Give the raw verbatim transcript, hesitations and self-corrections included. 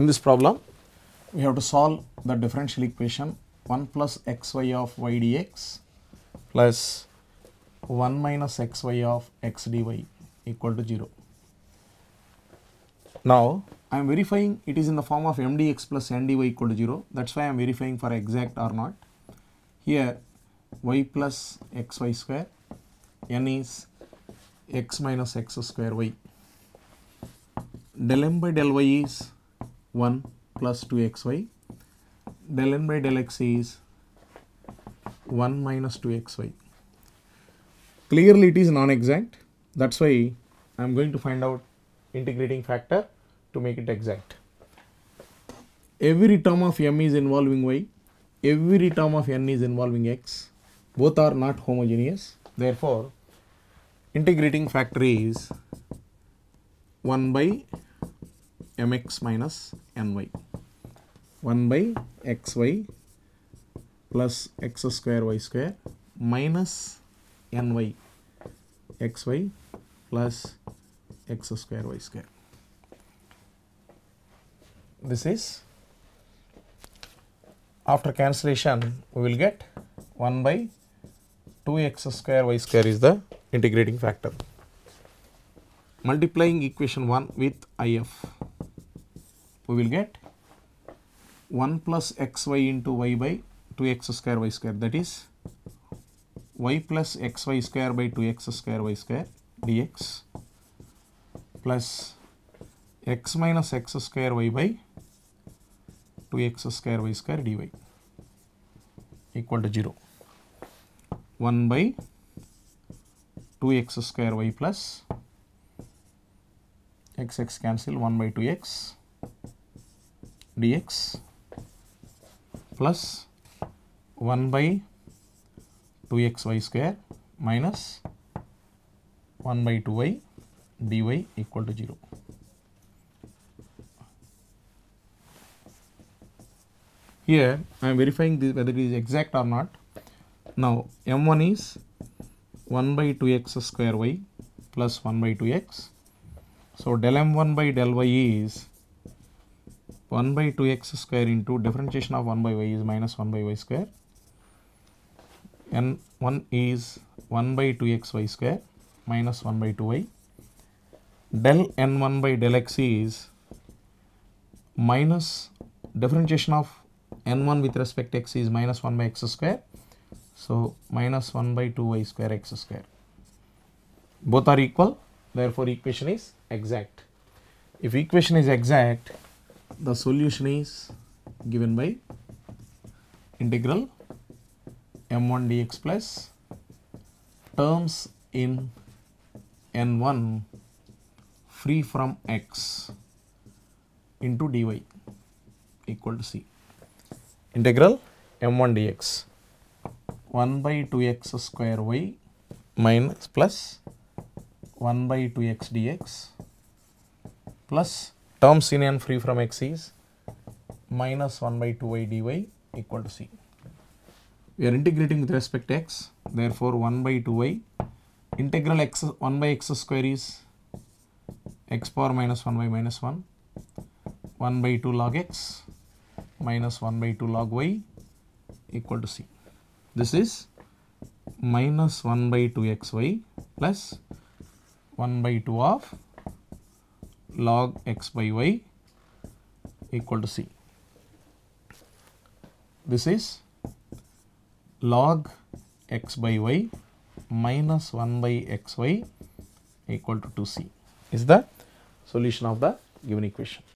In this problem, we have to solve the differential equation one plus xy of y dx plus one minus xy of x dy equal to zero. Now, I am verifying it is in the form of mdx plus n dy equal to zero. That is why I am verifying for exact or not. Here y plus xy square, n is x minus x square y. Del m by del y is one plus two x y. Del n by del x is one minus two x y. Clearly it is non-exact. That is why I am going to find out integrating factor to make it exact. Every term of m is involving y, every term of n is involving x, both are not homogeneous. Therefore, integrating factor is one by mx minus ny, one by xy plus x square y square minus ny xy plus x square y square. This is, after cancellation we will get one by two x square y square is the integrating factor. Multiplying equation one with I F, we will get one plus xy into y by two x square y square, that is y plus xy square by two x square y square dx plus x minus x square y by two x square y square dy equal to zero. one by two x square y plus x x cancel, one by two x dx plus one by two x y square minus one by two y dy equal to zero. Here I am verifying this whether it is exact or not. Now m one is one by two x square y plus one by two x. So del m one by del y is one by two x square into differentiation of one by y is minus one by y square. n one is one by two x y square minus one by two y. Del n one by del x is minus differentiation of n one with respect to x is minus one by x square. So minus one by two y square x square. Both are equal, therefore equation is exact. If equation is exact, the solution is given by integral m one dx plus terms in n one free from x into dy equal to c. Integral m one dx, one by two x square y minus plus one by two x dx plus terms in n free from x is minus one by two y dy equal to c. We are integrating with respect to x, therefore one by two y, integral x one by x square is x power minus one by minus one, one by two log x minus one by two log y equal to c. This is minus one by two x y plus one by two of log x by y equal to c. This is log x by y minus one by xy equal to two c is the solution of the given equation.